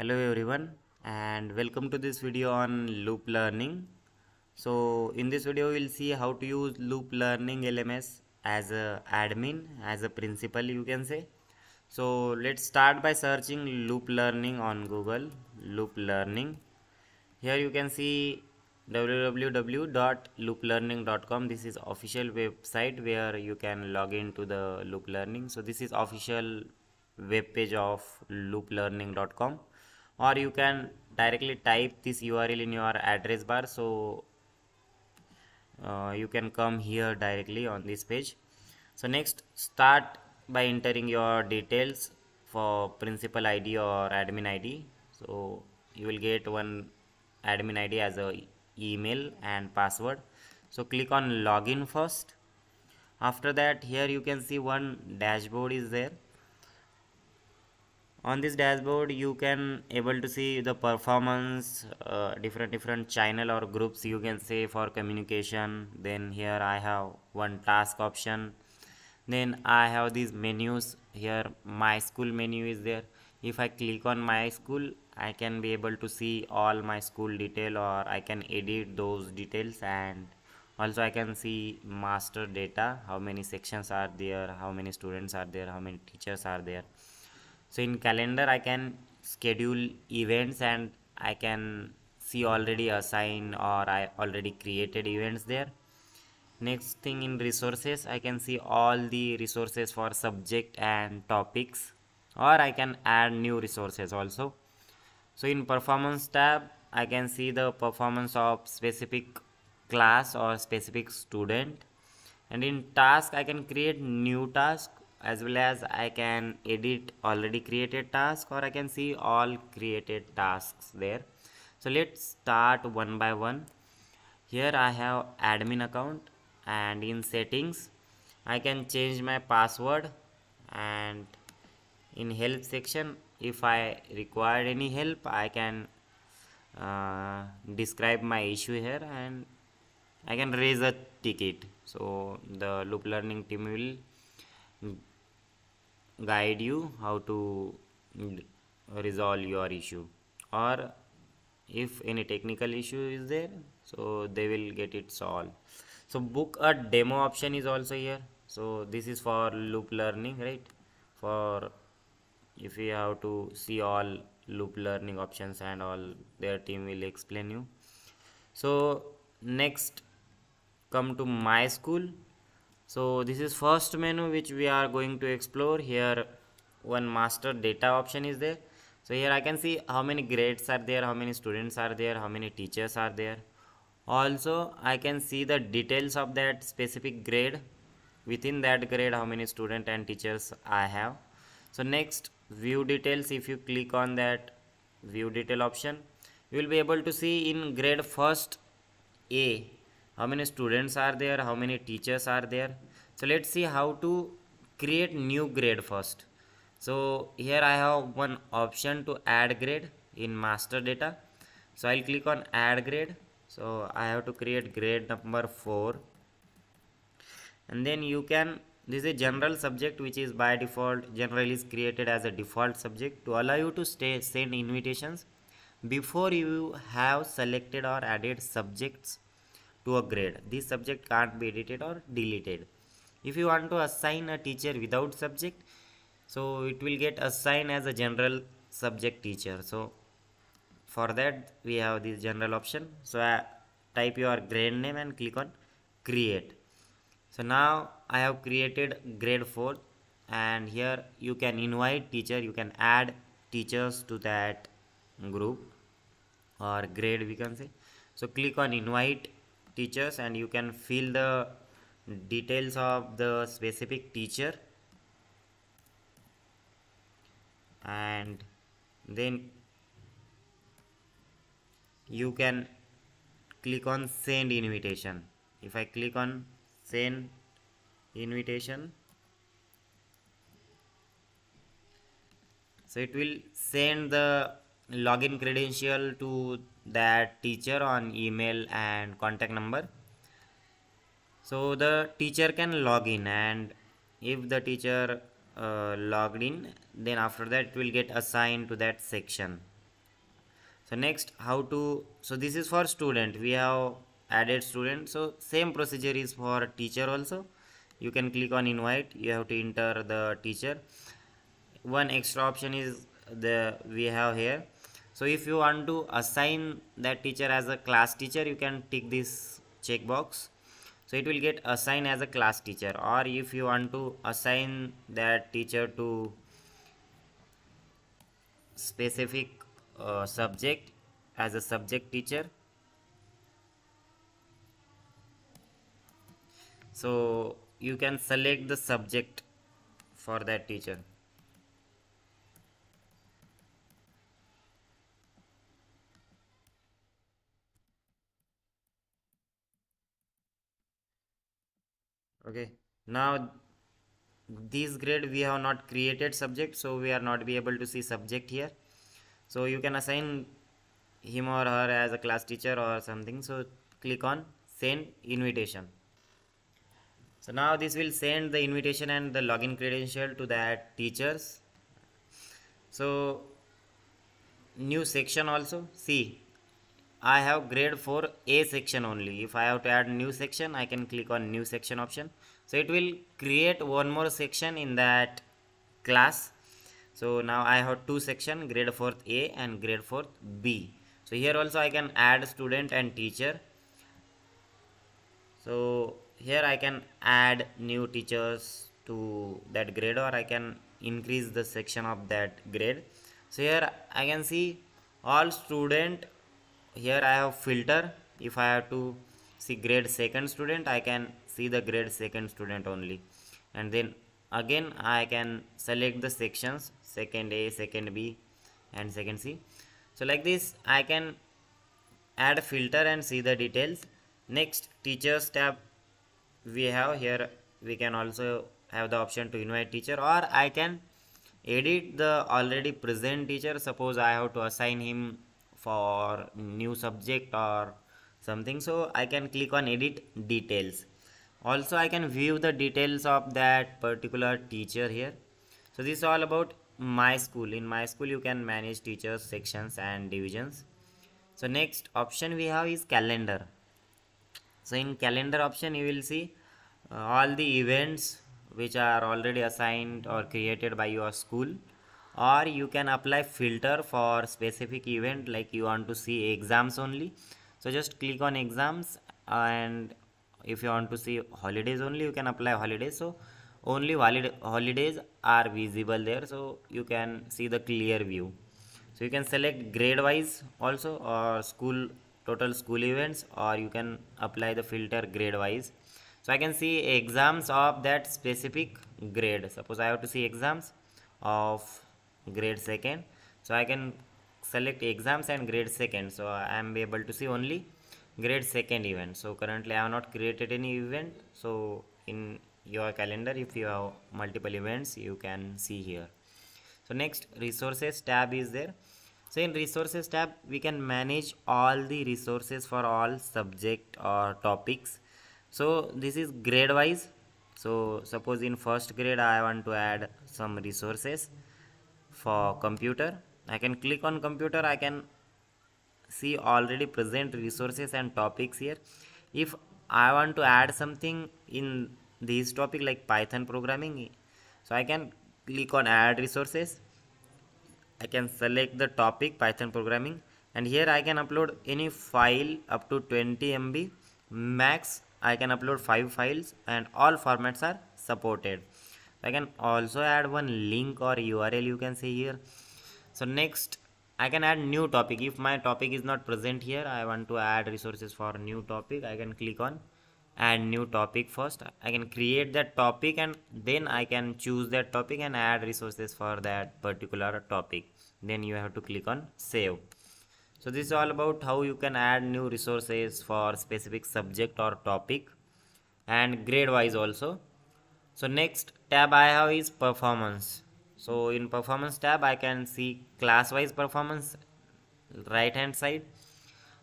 Hello everyone and welcome to this video on Loop Learning. So in this video we will see how to use Loop Learning LMS as a admin, as a principal you can say. So let's start by searching Loop Learning on Google. Loop Learning. Here you can see www.looplearning.com. This is official website where you can log into the Loop Learning. So this is official web page of LoopLearning.com, or you can directly type this URL in your address bar, so you can come here directly on this page. So next, start by entering your details for principal ID or admin ID. So you will get one admin ID as a email and password. So click on login first. After that, here you can see one dashboard is there. On this dashboard you can able to see the performance, different channel or groups you can say for communication. Then here I have one task option. Then I have these menus. Here my school menu is there. If I click on my school, I can be able to see all my school detail, or I can edit those details, and also I can see master data, how many sections are there, how many students are there, how many teachers are there. So in calendar I can schedule events and I can see already assign, or I already created events there. Next thing, in resources I can see all the resources for subject and topics, or I can add new resources also. So in performance tab I can see the performance of specific class or specific student, and in task I can create new task, as well as I can edit already created task, or I can see all created tasks there. So let's start one by one. Here I have admin account, and in settings I can change my password, and in help section if I require any help I can describe my issue here and I can raise a ticket. So the Loop Learning team will guide you how to resolve your issue, or if any technical issue is there, so they will get it solved. So book a demo option is also here. So this is for Loop Learning, right? For if you have to see all Loop Learning options and all, their team will explain you. So next, come to my school. So this is first menu which we are going to explore. Here one master data option is there. So here I can see how many grades are there, how many students are there, how many teachers are there. Also I can see the details of that specific grade, within that grade how many students and teachers I have. So next, view details. If you click on that view detail option, you will be able to see in grade first A how many students are there, how many teachers are there. So let's see how to create new grade first. So here I have one option to add grade in master data. So I'll click on add grade. So I have to create grade number 4, and then you can, this is a general subject which is by default, generally is created as a default subject to allow you to send invitations before you have selected or added subjects to a grade. This subject can't be edited or deleted. If you want to assign a teacher without subject, so it will get assigned as a general subject teacher. So for that we have this general option. So I type your grade name and click on create. So now I have created grade 4, and here you can invite teacher, you can add teachers to that group or grade we can say. So click on invite teachers, and you can fill the details of the specific teacher, and then you can click on send invitation. If I click on send invitation, so it will send the login credential to that teacher on email and contact number. So the teacher can log in, and if the teacher logged in, then after that it will get assigned to that section. So next, how to, so this is for student, we have added student. So same procedure is for teacher also. You can click on invite, you have to enter the teacher. One extra option is the we have here. So if you want to assign that teacher as a class teacher, you can tick this checkbox. So it will get assigned as a class teacher. Or if you want to assign that teacher to specific subject as a subject teacher. So you can select the subject for that teacher. Okay, now this grade we have not created subject, so we are not be able to see subject here. So you can assign him or her as a class teacher or something. So click on send invitation. So now this will send the invitation and the login credential to that teachers. So new section also, see I have grade 4 A section only. If I have to add new section, I can click on new section option. So it will create one more section in that class. So now I have two section, grade 4th A and grade 4th B. So here also I can add student and teacher. So here I can add new teachers to that grade, or I can increase the section of that grade. So here I can see all student. Here I have filter. If I have to see grade 2nd student, I can see the grade 2nd student only. And then again I can select the sections, 2nd A, 2nd B and 2nd C. So like this I can add a filter and see the details. Next, teachers tab we have here. We can also have the option to invite teacher, or I can edit the already present teacher. Suppose I have to assign him for new subject or something, so I can click on edit details. Also I can view the details of that particular teacher here. So this is all about my school. In my school you can manage teachers, sections and divisions. So next option we have is calendar. So in calendar option you will see all the events which are already assigned or created by your school. Or you can apply filter for specific event, like you want to see exams only. So just click on exams, and if you want to see holidays only, you can apply holidays. So only holidays are visible there, so you can see the clear view. So you can select grade wise also, or school total school events, or you can apply the filter grade wise. So I can see exams of that specific grade. Suppose I have to see exams of grade 2nd, so I can select exams and grade 2nd. So I am able to see only grade 2nd event. So currently I have not created any event. So in your calendar, if you have multiple events, you can see here. So next, resources tab is there. So in resources tab we can manage all the resources for all subject or topics. So this is grade wise. So suppose in first grade I want to add some resources for computer. I can click on computer. I can see already present resources and topics here. If I want to add something in this topic like Python programming, so I can click on add resources. I can select the topic Python programming, and here I can upload any file up to 20 MB max. I can upload 5 files and all formats are supported. I can also add one link or URL, you can see here. So next I can add new topic. If my topic is not present here, I want to add resources for new topic. I can click on add new topic first. I can create that topic and then I can choose that topic and add resources for that particular topic. Then you have to click on save. So this is all about how you can add new resources for specific subject or topic, and grade wise also. So next tab I have is performance. So in performance tab I can see class wise performance right hand side.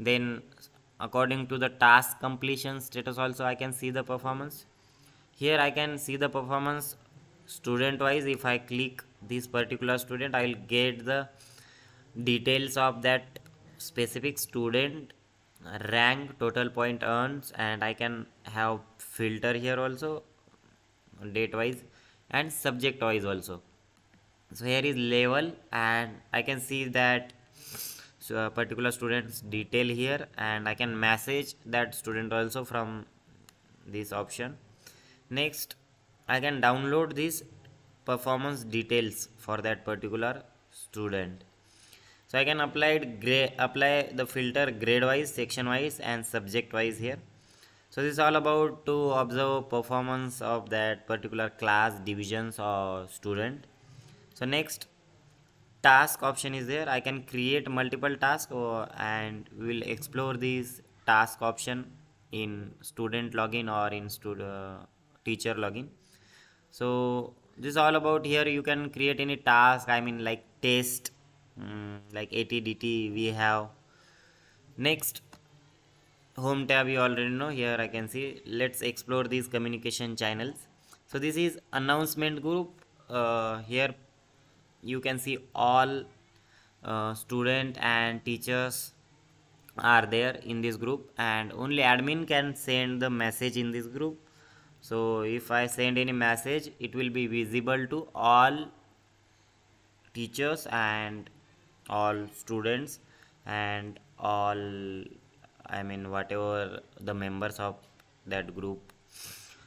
Then according to the task completion status also I can see the performance. Here I can see the performance student wise. If I click this particular student, I will get the details of that specific student, rank, total point earns, and I can have filter here also, date wise and subject wise also. So here is level, and I can see that a particular student's detail here, and I can message that student also from this option. Next, I can download these performance details for that particular student. So I can apply the filter grade wise, section wise and subject wise here. So this is all about to observe performance of that particular class, divisions or student. So next, task option is there. I can create multiple tasks, and we will explore this task option in student login or in teacher login. So this is all about here. You can create any task, I mean like test, like ATDT we have. Next, home tab you already know. Here I can see, let's explore these communication channels. So this is announcement group. Here you can see all student and teachers are there in this group, and only admin can send the message in this group. So if I send any message, it will be visible to all teachers and all students and all, I mean, whatever the members of that group.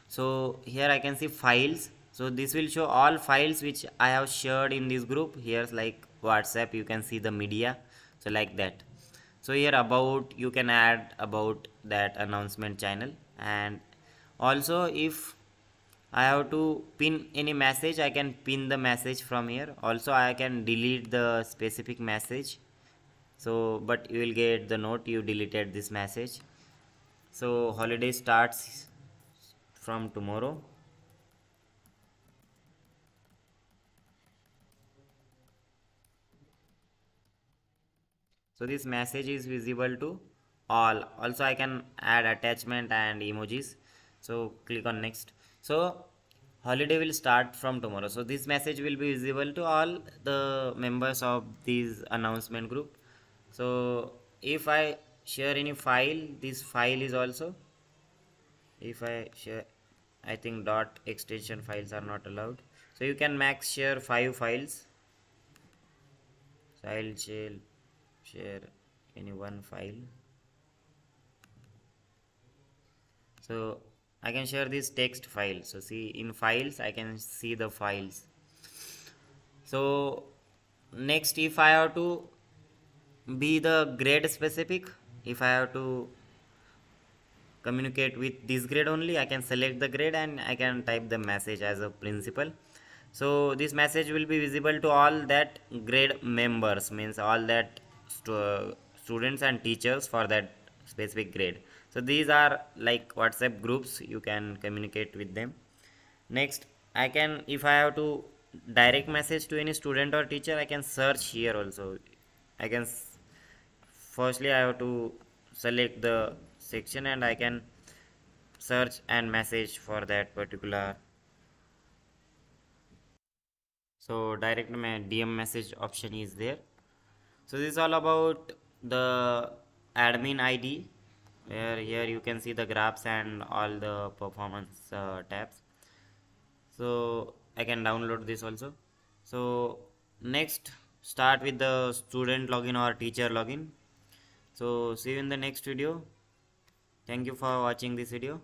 So here I can see files. So this will show all files which I have shared in this group. Here's like WhatsApp, you can see the media, so like that. So here about, you can add about that announcement channel. And also if I have to pin any message, I can pin the message from here. Also I can delete the specific message. So, but you will get the note, you deleted this message. So holiday starts from tomorrow. So this message is visible to all. Also I can add attachment and emojis. So click on next. So holiday will start from tomorrow. So this message will be visible to all the members of this announcement group. So if I share any file, this file is also, if I share, I think dot extension files are not allowed. So you can max share 5 files. So I'll share any one file. So I can share this text file. So see, in files I can see the files. So next, if I have to be the grade specific, if I have to communicate with this grade only, I can select the grade and I can type the message as a principal. So this message will be visible to all that grade members, means all that students and teachers for that specific grade. So these are like WhatsApp groups, you can communicate with them. Next, I can, if I have to direct message to any student or teacher, I can search here also. I can, firstly I have to select the section and I can search and message for that particular. So direct DM message option is there. So this is all about the admin ID. Where here you can see the graphs and all the performance tabs. So I can download this also. So next, start with the student login or teacher login. So see you in the next video. Thank you for watching this video.